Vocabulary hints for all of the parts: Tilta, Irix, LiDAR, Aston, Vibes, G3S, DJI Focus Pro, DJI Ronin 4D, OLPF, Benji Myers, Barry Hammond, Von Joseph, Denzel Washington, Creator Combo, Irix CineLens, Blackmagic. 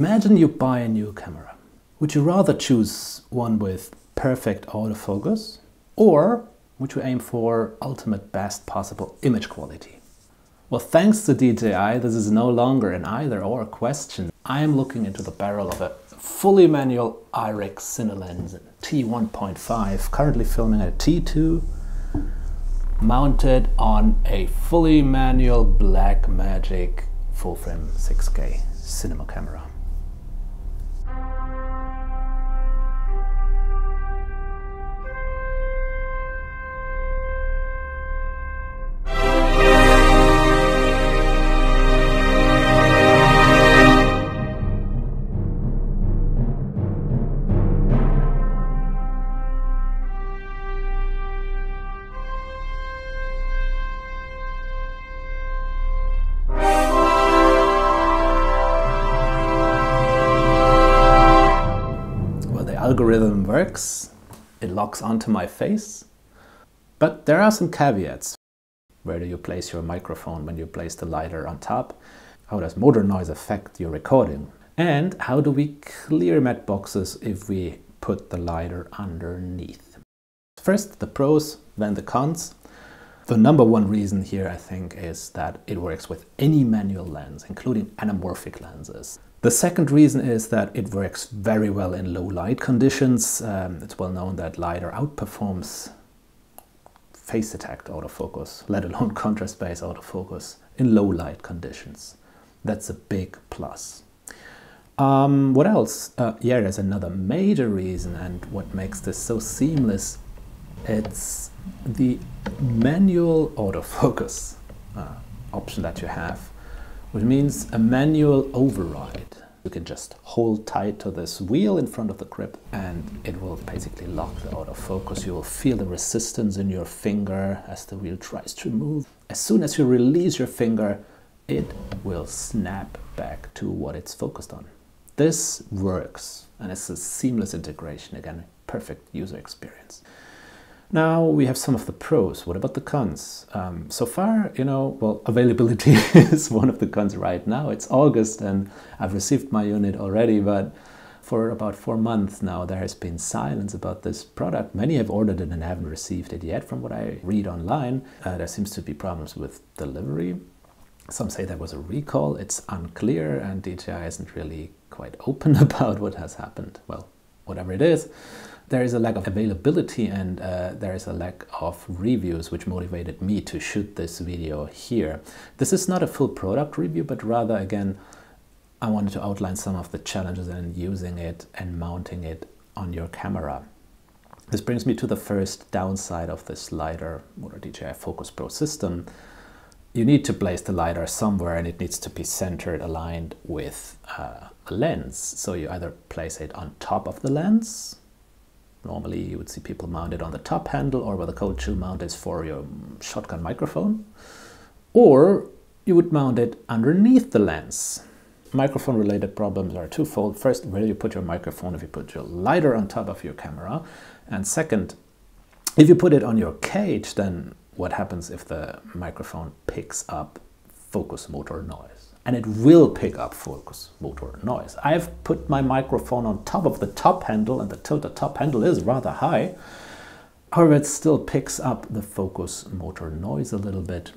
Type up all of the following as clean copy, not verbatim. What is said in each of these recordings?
Imagine you buy a new camera. Would you rather choose one with perfect autofocus, or would you aim for ultimate best possible image quality? Well, thanks to DJI, this is no longer an either-or question. I am looking into the barrel of a fully manual Irix CineLens T1.5, currently filming at T2, mounted on a fully manual Blackmagic full-frame 6K cinema camera. Algorithm works, it locks onto my face, but there are some caveats. Where do you place your microphone when you place the LiDAR on top? How does motor noise affect your recording? And how do we clear matte boxes if we put the LiDAR underneath? First the pros, then the cons. The number one reason here, I think, is that it works with any manual lens, including anamorphic lenses. The second reason is that it works very well in low light conditions. It's well known that LiDAR outperforms phase detect autofocus, let alone contrast-based autofocus, in low light conditions. That's a big plus. What else? Yeah, there's another major reason, and what makes this so seamless, it's the manual autofocus option that you have, which means a manual override. You can just hold tight to this wheel in front of the grip and it will basically lock the autofocus. You will feel the resistance in your finger as the wheel tries to move. As soon as you release your finger, it will snap back to what it's focused on. This works, and it's a seamless integration. Again, perfect user experience. Now we have some of the pros. What about the cons? So far, well, availability is one of the cons right now. It's August and I've received my unit already, but for about 4 months now, there has been silence about this product. Many have ordered it and haven't received it yet, from what I read online. There seems to be problems with delivery. Some say there was a recall. It's unclear, and DJI isn't really quite open about what has happened. Well, whatever it is. There is a lack of availability, and there is a lack of reviews, which motivated me to shoot this video here. This is not a full product review, but rather, again, I wanted to outline some of the challenges in using it and mounting it on your camera. This brings me to the first downside of this LiDAR or DJI Focus Pro system. You need to place the LiDAR somewhere, and it needs to be centered, aligned with a lens. So you either place it on top of the lens. Normally you would see people mounted on the top handle or where the cold shoe mount is for your shotgun microphone. Or you would mount it underneath the lens. Microphone related problems are twofold. First, where do you put your microphone if you put your LiDAR on top of your camera? And second, if you put it on your cage, then what happens if the microphone picks up focus motor noise? And it will pick up focus motor noise. I've put my microphone on top of the top handle, and the Tilta top handle is rather high. However, it still picks up the focus motor noise a little bit.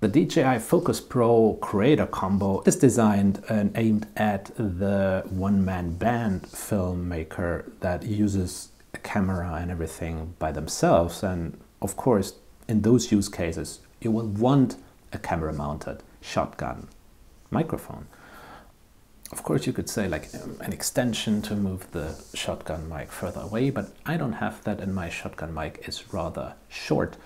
The DJI Focus Pro Creator Combo is designed and aimed at the one-man band filmmaker that uses a camera and everything by themselves, and of course in those use cases you will want a camera mounted shotgun microphone. Of course you could say like an extension to move the shotgun mic further away, but I don't have that and my shotgun mic is rather short.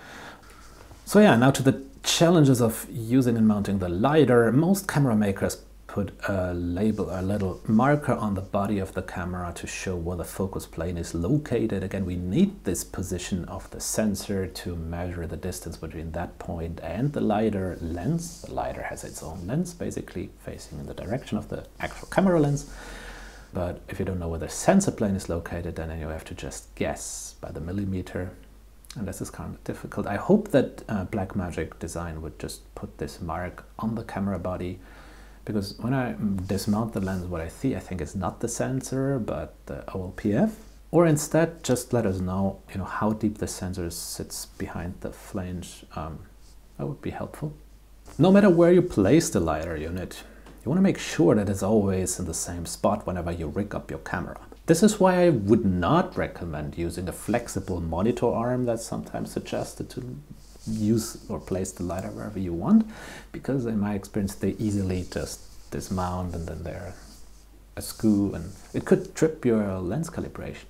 So yeah, now to the challenges of using and mounting the LiDAR. Most camera makers put a label, a little marker on the body of the camera to show where the focus plane is located. Again, we need this position of the sensor to measure the distance between that point and the LiDAR lens. The LiDAR has its own lens, basically facing in the direction of the actual camera lens. But if you don't know where the sensor plane is located, then you have to just guess by the millimeter. And this is kind of difficult. I hope that Blackmagic design would just put this mark on the camera body, because when I dismount the lens, what I see, I think, is not the sensor, but the OLPF. Or instead, just let us know, you know, how deep the sensor sits behind the flange. That would be helpful. No matter where you place the LiDAR unit, you want to make sure that it's always in the same spot whenever you rig up your camera. This is why I would not recommend using a flexible monitor arm that's sometimes suggested to use or place the LiDAR wherever you want, because in my experience they easily just dismount and then they're askew and it could trip your lens calibration.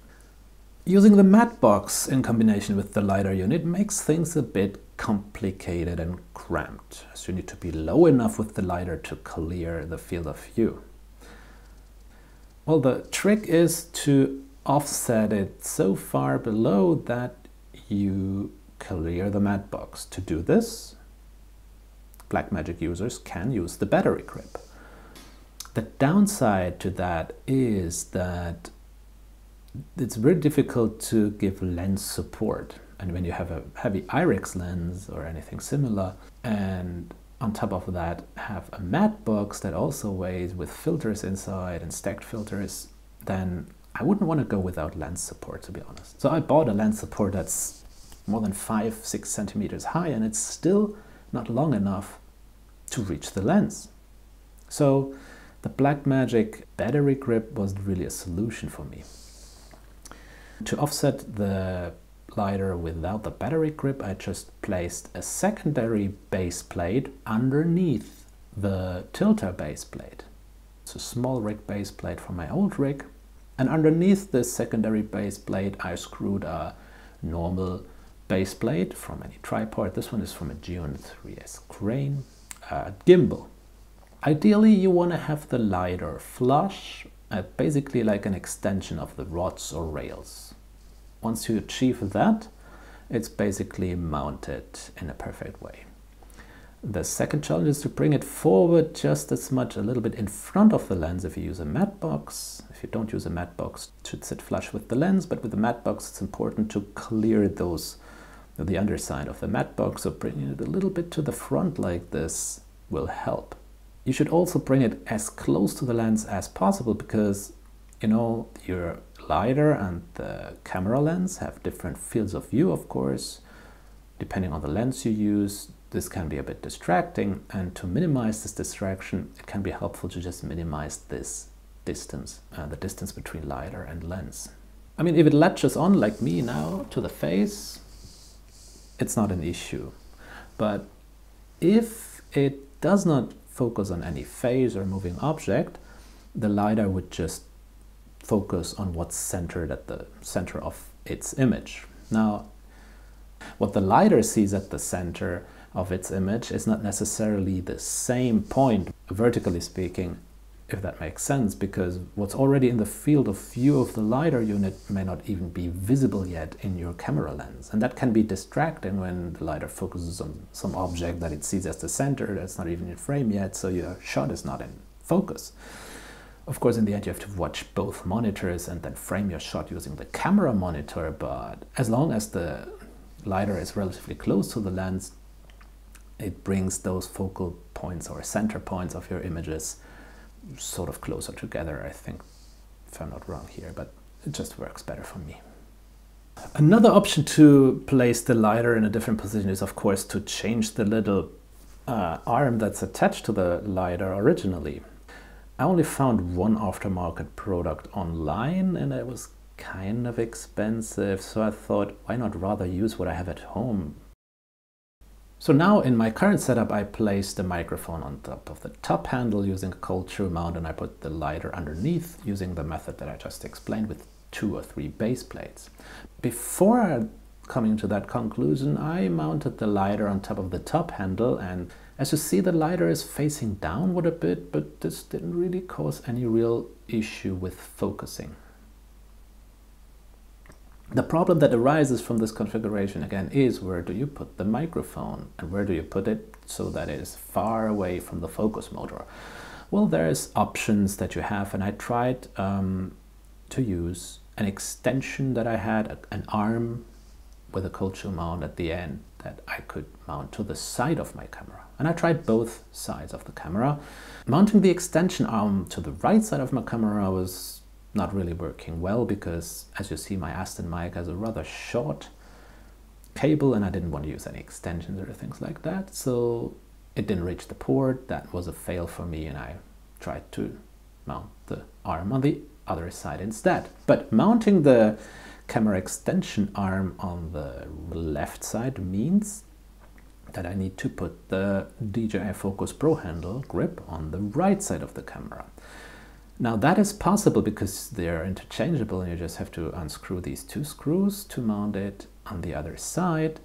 Using the matte box in combination with the LiDAR unit makes things a bit complicated and cramped, as you need to be low enough with the LiDAR to clear the field of view. Well, the trick is to offset it so far below that you clear the matte box. To do this, Blackmagic users can use the battery grip. The downside to that is that it's very difficult to give lens support. And when you have a heavy Irix lens or anything similar, and on top of that have a matte box that also weighs with filters inside and stacked filters, then I wouldn't want to go without lens support, to be honest. So I bought a lens support that's more than 5–6 centimeters high, and it's still not long enough to reach the lens. So the Blackmagic battery grip wasn't really a solution for me. To offset the LiDAR without the battery grip, I just placed a secondary base plate underneath the Tilta base plate. It's a small rig base plate from my old rig, and underneath this secondary base plate I screwed a normal base plate from any tripod. This one is from a G3S crane, a gimbal. Ideally you want to have the LiDAR flush, basically like an extension of the rods or rails. Once you achieve that, it's basically mounted in a perfect way. The second challenge is to bring it forward just as much, a little bit in front of the lens if you use a matte box. If you don't use a matte box, it should sit flush with the lens, but with the matte box it's important to clear those, the underside of the matte box, so bringing it a little bit to the front like this will help. You should also bring it as close to the lens as possible, because you know your LiDAR and the camera lens have different fields of view, of course. Depending on the lens you use, this can be a bit distracting, and to minimize this distraction, it can be helpful to just minimize this distance, the distance between LiDAR and lens. I mean, if it latches on like me now to the face, it's not an issue. But if it does not focus on any face or moving object, the LiDAR would just focus on what's centered at the center of its image. Now, what the LiDAR sees at the center of its image is not necessarily the same point, vertically speaking, if that makes sense, because what's already in the field of view of the LiDAR unit may not even be visible yet in your camera lens. And that can be distracting when the LiDAR focuses on some object that it sees as the center that's not even in frame yet, so your shot is not in focus. Of course, in the end, you have to watch both monitors and then frame your shot using the camera monitor, but as long as the LiDAR is relatively close to the lens, it brings those focal points or center points of your images sort of closer together, I think, if I'm not wrong here, but it just works better for me. Another option to place the LiDAR in a different position is, of course, to change the little arm that's attached to the LiDAR originally. I only found one aftermarket product online and it was kind of expensive, so I thought, why not rather use what I have at home? So now in my current setup, I placed the microphone on top of the top handle using a cold shoe mount, and I put the LiDAR underneath using the method that I just explained with 2 or 3 base plates. Before coming to that conclusion, I mounted the LiDAR on top of the top handle, and as you see, the LiDAR is facing downward a bit, but this didn't really cause any real issue with focusing. The problem that arises from this configuration again is, where do you put the microphone and where do you put it so that it is far away from the focus motor? Well, there's options that you have, and I tried to use an extension that I had, an arm with a cultural mount at the end that I could mount to the side of my camera. And I tried both sides of the camera. Mounting the extension arm to the right side of my camera was not really working well because, as you see, my Aston mic has a rather short cable and I didn't want to use any extensions or things like that. So it didn't reach the port. That was a fail for me, and I tried to mount the arm on the other side instead. But mounting the camera extension arm on the left side means that I need to put the DJI Focus Pro handle grip on the right side of the camera. Now that is possible because they're interchangeable and you just have to unscrew these two screws to mount it on the other side.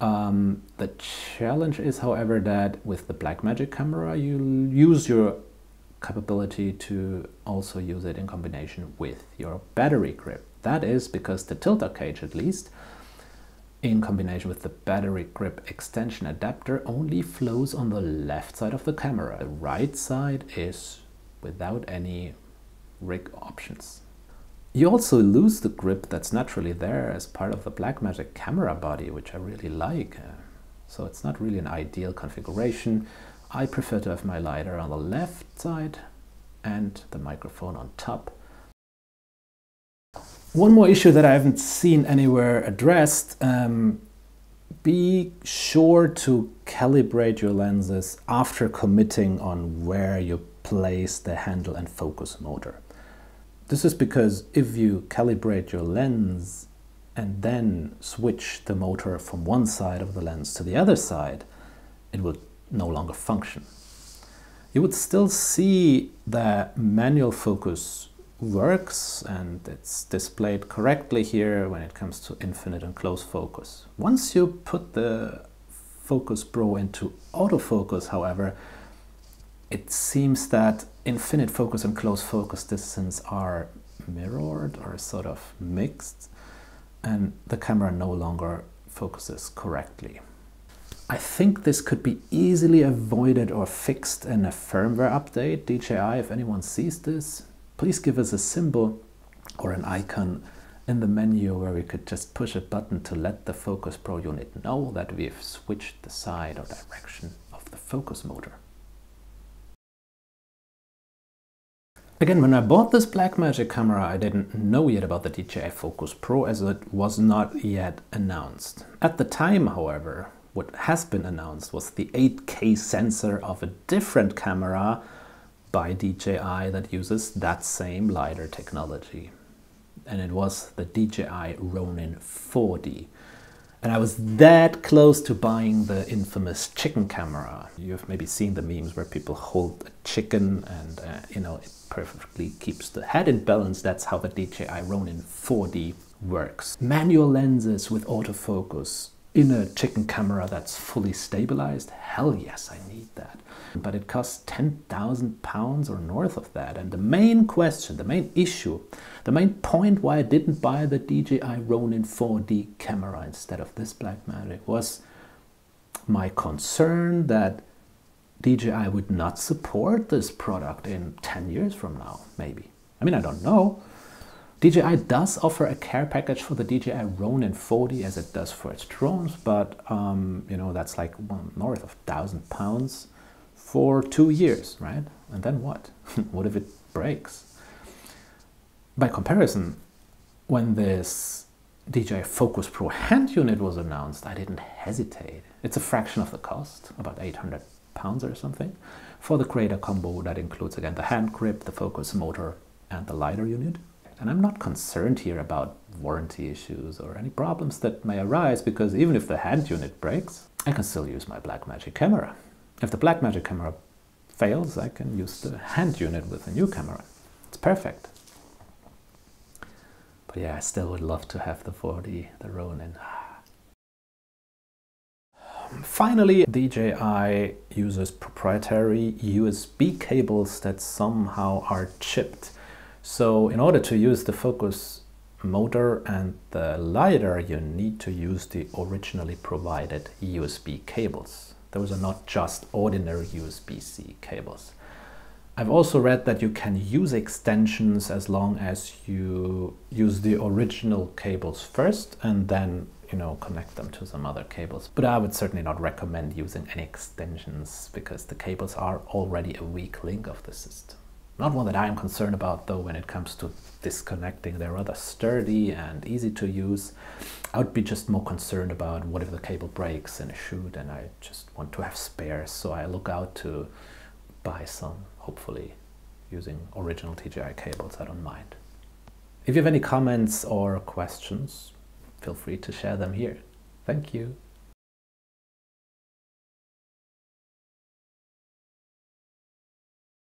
The challenge is, however, that with the Blackmagic camera you use your capability to also use it in combination with your battery grip. That is because the Tilta cage, at least, in combination with the battery grip extension adapter, only flows on the left side of the camera. The right side is without any rig options. You also lose the grip that's naturally there as part of the Blackmagic camera body, which I really like. So it's not really an ideal configuration. I prefer to have my LiDAR on the left side and the microphone on top. One more issue that I haven't seen anywhere addressed, be sure to calibrate your lenses after committing on where you place the handle and focus motor. This is because if you calibrate your lens and then switch the motor from one side of the lens to the other side, it will no longer function. You would still see the manual focus works and it's displayed correctly here when it comes to infinite and close focus. Once you put the Focus Pro into autofocus, however, it seems that infinite focus and close focus distance are mirrored or sort of mixed, and the camera no longer focuses correctly. I think this could be easily avoided or fixed in a firmware update. DJI, if anyone sees this, please give us a symbol or an icon in the menu where we could just push a button to let the Focus Pro unit know that we've switched the side or direction of the focus motor. Again, when I bought this Blackmagic camera, I didn't know yet about the DJI Focus Pro as it was not yet announced. At the time, however, what has been announced was the 8K sensor of a different camera by DJI that uses that same LiDAR technology. And it was the DJI Ronin 4D. And I was that close to buying the infamous chicken camera. You've maybe seen the memes where people hold a chicken and it perfectly keeps the head in balance. That's how the DJI Ronin 4D works. Manual lenses with autofocus in a chicken camera that's fully stabilized? Hell yes, I need that. But it costs £10,000 or north of that. And the main question, the main issue, the main point why I didn't buy the DJI Ronin 4D camera instead of this Blackmagic was my concern that DJI would not support this product in 10 years from now, maybe. I mean, I don't know. DJI does offer a care package for the DJI Ronin 4D as it does for its drones, but that's like north of £1,000 for 2 years, right? And then what? What if it breaks? By comparison, when this DJI Focus Pro hand unit was announced, I didn't hesitate. It's a fraction of the cost, about £800 or something, for the creator combo that includes, again, the hand grip, the focus motor, and the LiDAR unit. And I'm not concerned here about warranty issues or any problems that may arise, because even if the hand unit breaks, I can still use my Blackmagic camera. If the Blackmagic camera fails, I can use the hand unit with a new camera. It's perfect. But yeah, I still would love to have the 4D, the Ronin. Finally, DJI uses proprietary USB cables that somehow are chipped. So in order to use the focus motor and the LiDAR, you need to use the originally provided USB cables. Those are not just ordinary USB-C cables. I've also read that you can use extensions as long as you use the original cables first and then you know, connect them to some other cables. But I would certainly not recommend using any extensions because the cables are already a weak link of the system. Not one that I am concerned about though when it comes to disconnecting. They're rather sturdy and easy to use. I would be just more concerned about what if the cable breaks in a shoot, and I just want to have spares, so I look out to buy some, hopefully using original TGI cables. I don't mind. If you have any comments or questions, feel free to share them here. Thank you.